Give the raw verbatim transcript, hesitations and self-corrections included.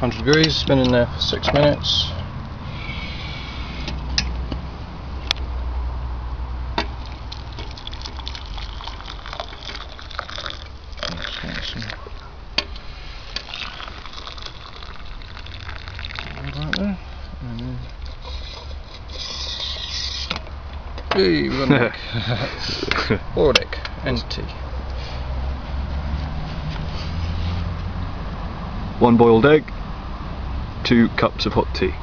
one hundred degrees, been in there for six minutes. Right there, and then hey, we've got a neck. Or a neck, entity. One boiled egg, two cups of hot tea.